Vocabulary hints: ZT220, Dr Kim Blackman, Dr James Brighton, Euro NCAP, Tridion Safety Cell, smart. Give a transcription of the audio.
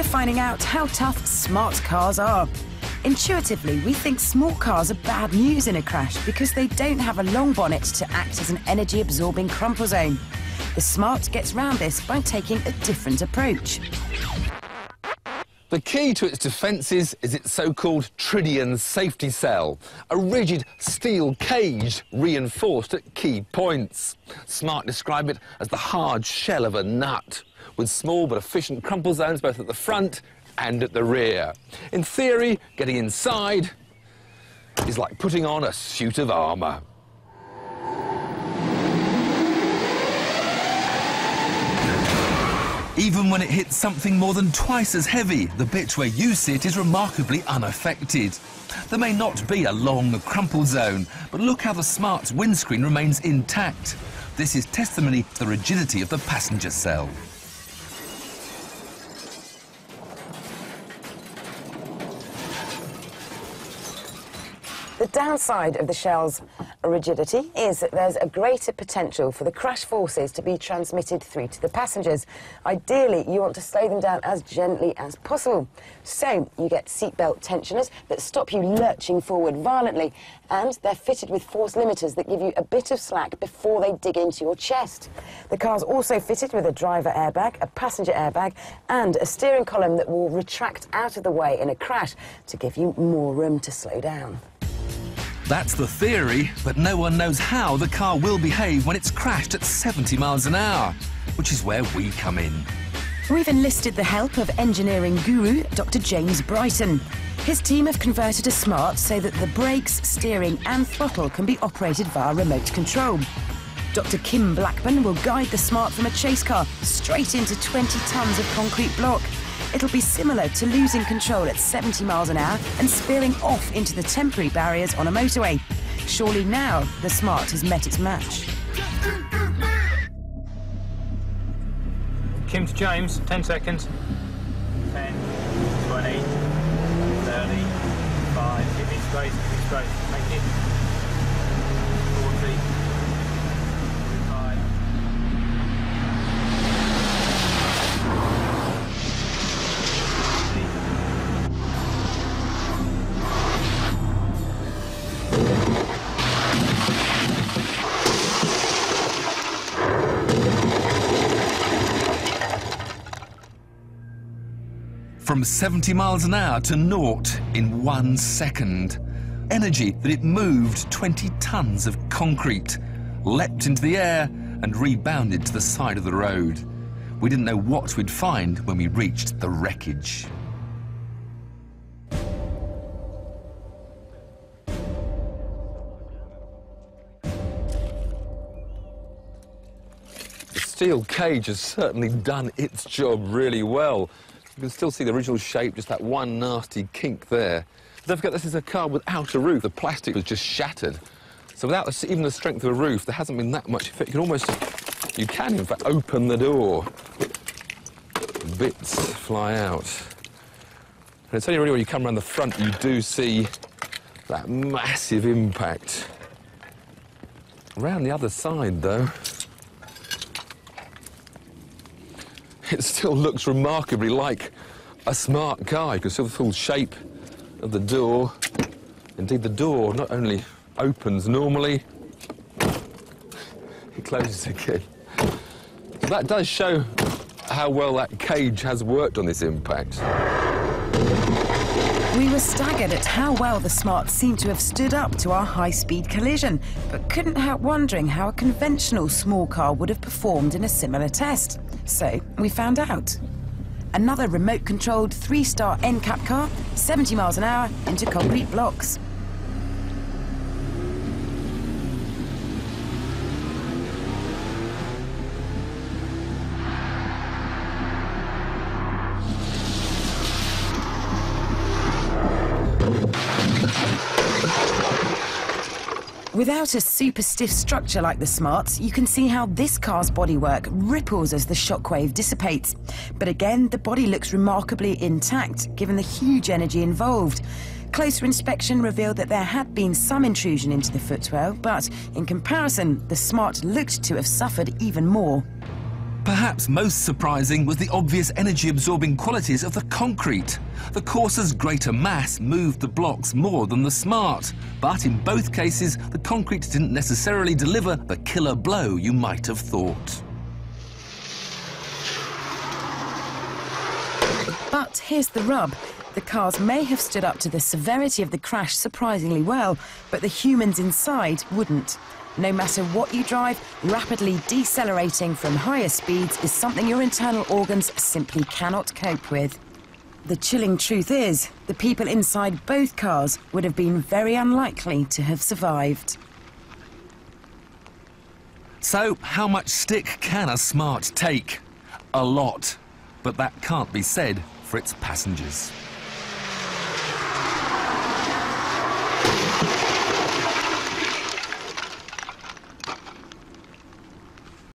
we're finding out how tough smart cars are. Intuitively, we think small cars are bad news in a crash because they don't have a long bonnet to act as an energy-absorbing crumple zone. The smart gets round this by taking a different approach. The key to its defences is its so-called Tridion Safety Cell, a rigid steel cage reinforced at key points. Smart describe it as the hard shell of a nut, with small but efficient crumple zones both at the front and at the rear. In theory, getting inside is like putting on a suit of armour. Even when it hits something more than twice as heavy, the bit where you sit is remarkably unaffected. There may not be a long crumple zone, but look how the Smart's windscreen remains intact. This is testimony to the rigidity of the passenger cell. The downside of the shell's rigidity is that there's a greater potential for the crash forces to be transmitted through to the passengers. Ideally, you want to slow them down as gently as possible. So you get seatbelt tensioners that stop you lurching forward violently, and they're fitted with force limiters that give you a bit of slack before they dig into your chest. The car's also fitted with a driver airbag, a passenger airbag, and a steering column that will retract out of the way in a crash to give you more room to slow down. That's the theory, but no one knows how the car will behave when it's crashed at 70 miles an hour, which is where we come in. We've enlisted the help of engineering guru Dr James Brighton. His team have converted a Smart so that the brakes, steering and throttle can be operated via remote control. Dr Kim Blackman will guide the Smart from a chase car straight into 20 tons of concrete block. It'll be similar to losing control at 70 miles an hour and spearing off into the temporary barriers on a motorway. Surely now the Smart has met its match. Kim to James, 10 seconds. 10, 20, 30, 5, give me space, make it. 40, 45. From 70 miles an hour to naught in 1 second. Energy that it moved 20 tons of concrete, leapt into the air and rebounded to the side of the road. We didn't know what we'd find when we reached the wreckage. The steel cage has certainly done its job really well. You can still see the original shape, just that one nasty kink there. But don't forget, this is a car without a roof. The plastic was just shattered. So without even the strength of a roof, there hasn't been that much effect. You can almost, in fact, open the door. Bits fly out. And it's only really when you come around the front you do see that massive impact. Around the other side, though, it still looks remarkably like a smart car. You can see the full shape of the door. Indeed, the door not only opens normally, it closes again. So that does show how well that cage has worked on this impact. We were staggered at how well the Smart seemed to have stood up to our high-speed collision, but couldn't help wondering how a conventional small car would have performed in a similar test. So we found out. Another remote-controlled 3-star NCAP car, 70 miles an hour, into concrete blocks. Without a super stiff structure like the Smart's, you can see how this car's bodywork ripples as the shockwave dissipates. But again, the body looks remarkably intact, given the huge energy involved. Closer inspection revealed that there had been some intrusion into the footwell, but in comparison, the Smart looked to have suffered even more. Perhaps most surprising was the obvious energy-absorbing qualities of the concrete. The coarser's greater mass moved the blocks more than the smart, but in both cases, the concrete didn't necessarily deliver the killer blow you might have thought. But here's the rub. The cars may have stood up to the severity of the crash surprisingly well, but the humans inside wouldn't. No matter what you drive, rapidly decelerating from higher speeds is something your internal organs simply cannot cope with. The chilling truth is, the people inside both cars would have been very unlikely to have survived. So, how much stick can a smart take? A lot. But that can't be said for its passengers.